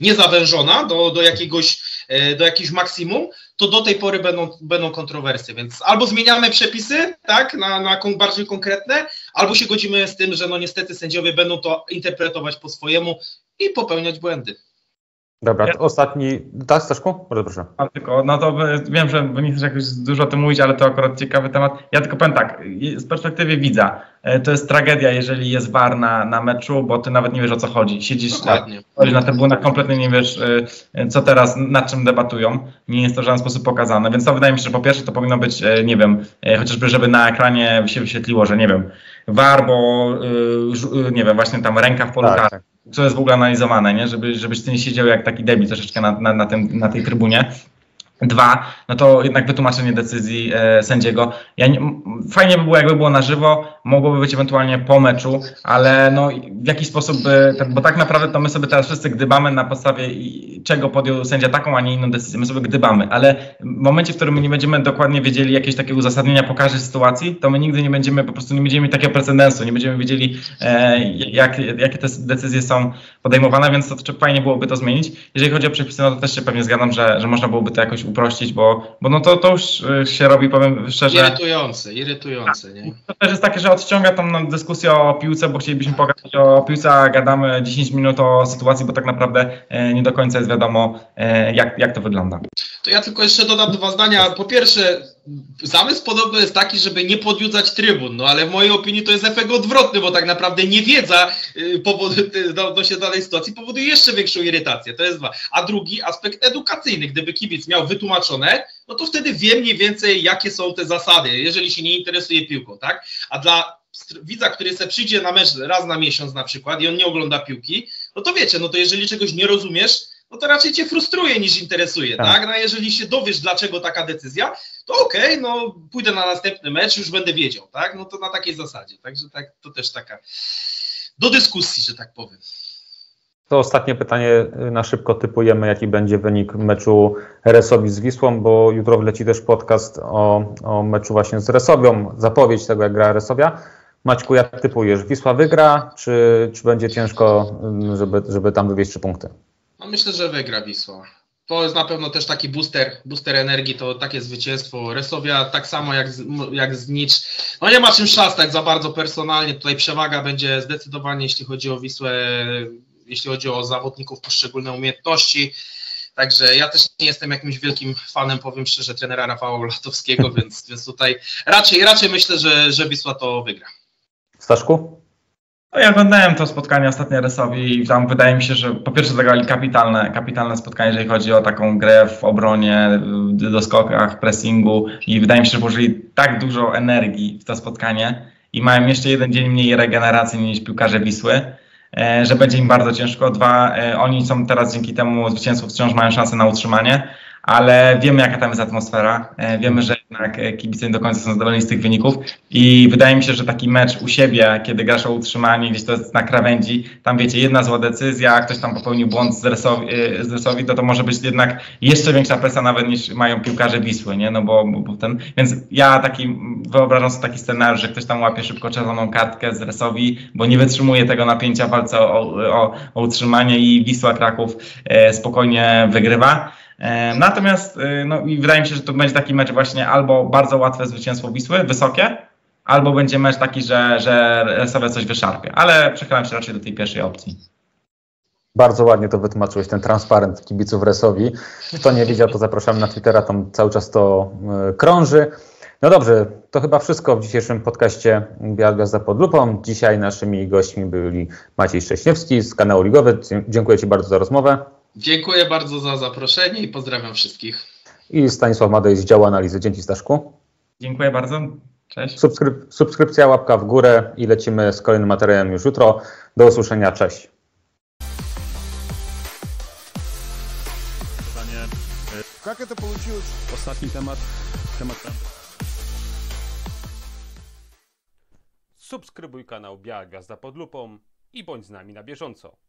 niezawężona do, do jakiegoś, y, do jakiegoś maksimum, to do tej pory będą, będą kontrowersje, więc albo zmieniamy przepisy, tak, na, na bardziej konkretne, albo się godzimy z tym, że no niestety sędziowie będą to interpretować po swojemu i popełniać błędy. Dobra, to ja... ostatni, tak Staszku? Bardzo proszę. A, tylko, no to wiem, że nie chcesz jakoś dużo o tym mówić, ale to akurat ciekawy temat. Ja tylko powiem tak, z perspektywy widza, to jest tragedia, jeżeli jest war na, na meczu, bo ty nawet nie wiesz, o co chodzi. Siedzisz na, na trybunach, kompletnie nie wiesz, co teraz, nad czym debatują. Nie jest to w żaden sposób pokazane, więc to wydaje mi się, że po pierwsze to powinno być, nie wiem, chociażby żeby na ekranie się wyświetliło, że nie wiem, war, bo nie wiem, właśnie tam ręka w polu karnym. Co jest w ogóle analizowane, nie? Żeby, żebyś ty nie siedział jak taki debil troszeczkę na, na, na, tym, na tej trybunie. Dwa, no to jednak wytłumaczenie decyzji e, sędziego. Ja nie, fajnie by było, jakby było na żywo. mogłoby być ewentualnie po meczu, ale no w jaki sposób, bo tak naprawdę to my sobie teraz wszyscy gdybamy na podstawie czego podjął sędzia taką, a nie inną decyzję, my sobie gdybamy, ale w momencie, w którym my nie będziemy dokładnie wiedzieli jakieś takie uzasadnienia po każdej sytuacji, to my nigdy nie będziemy, po prostu nie będziemy mieli takiego precedensu, nie będziemy wiedzieli e, jak, jakie te decyzje są podejmowane, więc to fajnie byłoby to zmienić. Jeżeli chodzi o przepisy, no to też się pewnie zgadzam, że, że można byłoby to jakoś uprościć, bo, bo no to, to już się robi, powiem szczerze... Irytujące, irytujące, nie? To też jest takie, że odciąga tam dyskusję o piłce, bo chcielibyśmy pogadać o piłce, a gadamy dziesięć minut o sytuacji, bo tak naprawdę nie do końca jest wiadomo, jak, jak to wygląda. To ja tylko jeszcze dodam dwa zdania. Po pierwsze, zamysł podobny jest taki, żeby nie podjudzać trybun, no ale w mojej opinii to jest efekt odwrotny, bo tak naprawdę niewiedza yy, yy, do, do się danej sytuacji powoduje jeszcze większą irytację, to jest dwa. A drugi aspekt edukacyjny, gdyby kibic miał wytłumaczone, no to wtedy wie mniej więcej jakie są te zasady, jeżeli się nie interesuje piłką, tak? A dla widza, który se przyjdzie na mecz raz na miesiąc na przykład i on nie ogląda piłki, no to wiecie, no to jeżeli czegoś nie rozumiesz, no to raczej cię frustruje niż interesuje, tak? tak? No a jeżeli się dowiesz, dlaczego taka decyzja, to okej, okay, no pójdę na następny mecz, już będę wiedział, tak? No to na takiej zasadzie, także tak, to też taka do dyskusji, że tak powiem. To ostatnie pytanie, na szybko typujemy, jaki będzie wynik meczu Resovii z Wisłą, bo jutro wleci też podcast o, o meczu właśnie z Resovią, zapowiedź tego, jak gra Resovia. Maćku, jak typujesz? Wisła wygra, czy, czy będzie ciężko, żeby, żeby tam wywieźć trzy punkty? No myślę, że wygra Wisła. To jest na pewno też taki booster, booster energii, to takie zwycięstwo. Resovia tak samo jak, jak Znicz. No nie ma czym szastać za bardzo personalnie. Tutaj przewaga będzie zdecydowanie, jeśli chodzi o Wisłę, jeśli chodzi o zawodników, poszczególne umiejętności. Także ja też nie jestem jakimś wielkim fanem, powiem szczerze, trenera Rafała Latowskiego, więc, więc tutaj raczej, raczej myślę, że, że Wisła to wygra. Staszku? No ja oglądałem to spotkanie ostatnie Resovii i tam wydaje mi się, że po pierwsze zagrali kapitalne, kapitalne spotkanie, jeżeli chodzi o taką grę w obronie, doskokach, pressingu i wydaje mi się, że położyli tak dużo energii w to spotkanie i mają jeszcze jeden dzień mniej regeneracji niż piłkarze Wisły, że będzie im bardzo ciężko. Dwa, oni są teraz dzięki temu zwycięstwu wciąż mają szansę na utrzymanie, ale wiemy jaka tam jest atmosfera, wiemy, że jednak kibice nie do końca są zadowoleni z tych wyników i wydaje mi się, że taki mecz u siebie, kiedy grasz o utrzymanie, gdzieś to jest na krawędzi, tam wiecie, jedna zła decyzja, ktoś tam popełnił błąd z Resovii, to to może być jednak jeszcze większa presja nawet niż mają piłkarze Wisły, nie? No bo, bo ten, więc ja taki, wyobrażam sobie taki scenariusz, że ktoś tam łapie szybko czerwoną kartkę z Resovii, bo nie wytrzymuje tego napięcia w walce o, o, o utrzymanie i Wisła Kraków e, spokojnie wygrywa. Natomiast no, i wydaje mi się, że to będzie taki mecz właśnie albo bardzo łatwe zwycięstwo Wisły, wysokie, albo będzie mecz taki, że, że sobie coś wyszarpie, ale przechylam się raczej do tej pierwszej opcji. Bardzo ładnie to wytłumaczyłeś, ten transparent kibiców Resovii. Kto nie widział, to zapraszamy na Twittera, tam cały czas to krąży. No dobrze, to chyba wszystko w dzisiejszym podcaście Biała Gwiazda pod lupą. Dzisiaj naszymi gośćmi byli Maciej Trześniewski z kanału Ligowy. Dziękuję Ci bardzo za rozmowę. Dziękuję bardzo za zaproszenie i pozdrawiam wszystkich. I Stanisław Madej z działu analizy. Dzięki, Staszku. Dziękuję bardzo. Cześć. Subskryp- subskrypcja, łapka w górę i lecimy z kolejnym materiałem już jutro. Do usłyszenia. Cześć. Jak to получилось? Ostatni temat. Temat. Subskrybuj kanał Biała Gwiazda pod lupą i bądź z nami na bieżąco.